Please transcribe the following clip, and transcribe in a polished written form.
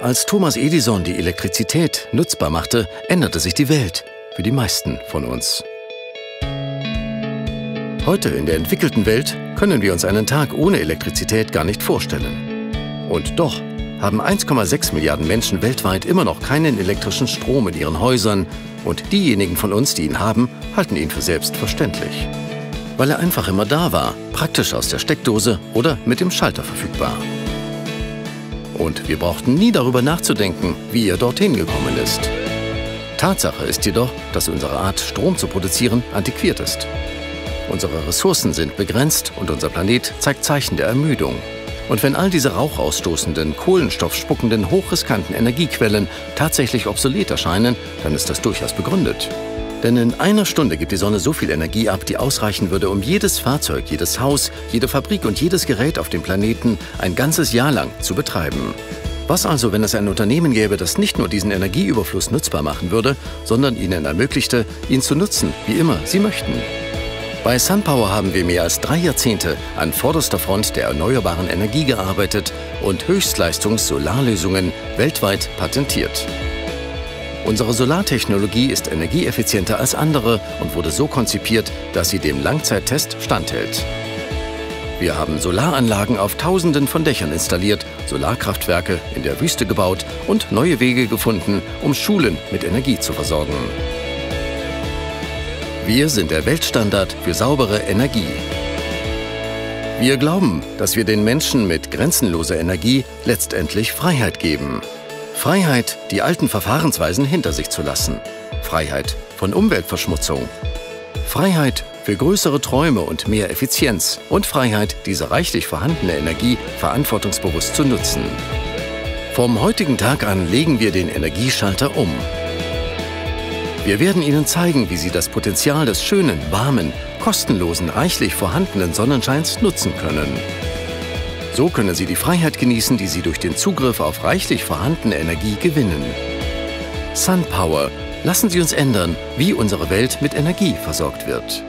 Als Thomas Edison die Elektrizität nutzbar machte, änderte sich die Welt für die meisten von uns. Heute in der entwickelten Welt können wir uns einen Tag ohne Elektrizität gar nicht vorstellen. Und doch haben 1,6 Milliarden Menschen weltweit immer noch keinen elektrischen Strom in ihren Häusern, und diejenigen von uns, die ihn haben, halten ihn für selbstverständlich. Weil er einfach immer da war, praktisch aus der Steckdose oder mit dem Schalter verfügbar. Und wir brauchten nie darüber nachzudenken, wie er dorthin gekommen ist. Tatsache ist jedoch, dass unsere Art, Strom zu produzieren, antiquiert ist. Unsere Ressourcen sind begrenzt und unser Planet zeigt Zeichen der Ermüdung. Und wenn all diese rauchausstoßenden, kohlenstoffspuckenden, hochriskanten Energiequellen tatsächlich obsolet erscheinen, dann ist das durchaus begründet. Denn in einer Stunde gibt die Sonne so viel Energie ab, die ausreichen würde, um jedes Fahrzeug, jedes Haus, jede Fabrik und jedes Gerät auf dem Planeten ein ganzes Jahr lang zu betreiben. Was also, wenn es ein Unternehmen gäbe, das nicht nur diesen Energieüberfluss nutzbar machen würde, sondern ihnen ermöglichte, ihn zu nutzen, wie immer sie möchten? Bei SunPower haben wir mehr als 3 Jahrzehnte an vorderster Front der erneuerbaren Energie gearbeitet und Höchstleistungs-Solarlösungen weltweit patentiert. Unsere Solartechnologie ist energieeffizienter als andere und wurde so konzipiert, dass sie dem Langzeittest standhält. Wir haben Solaranlagen auf Tausenden von Dächern installiert, Solarkraftwerke in der Wüste gebaut und neue Wege gefunden, um Schulen mit Energie zu versorgen. Wir sind der Weltstandard für saubere Energie. Wir glauben, dass wir den Menschen mit grenzenloser Energie letztendlich Freiheit geben. Freiheit, die alten Verfahrensweisen hinter sich zu lassen. Freiheit von Umweltverschmutzung. Freiheit für größere Träume und mehr Effizienz. Und Freiheit, diese reichlich vorhandene Energie verantwortungsbewusst zu nutzen. Vom heutigen Tag an legen wir den Energieschalter um. Wir werden Ihnen zeigen, wie Sie das Potenzial des schönen, warmen, kostenlosen, reichlich vorhandenen Sonnenscheins nutzen können. So können Sie die Freiheit genießen, die Sie durch den Zugriff auf reichlich vorhandene Energie gewinnen. SunPower, lassen Sie uns ändern, wie unsere Welt mit Energie versorgt wird.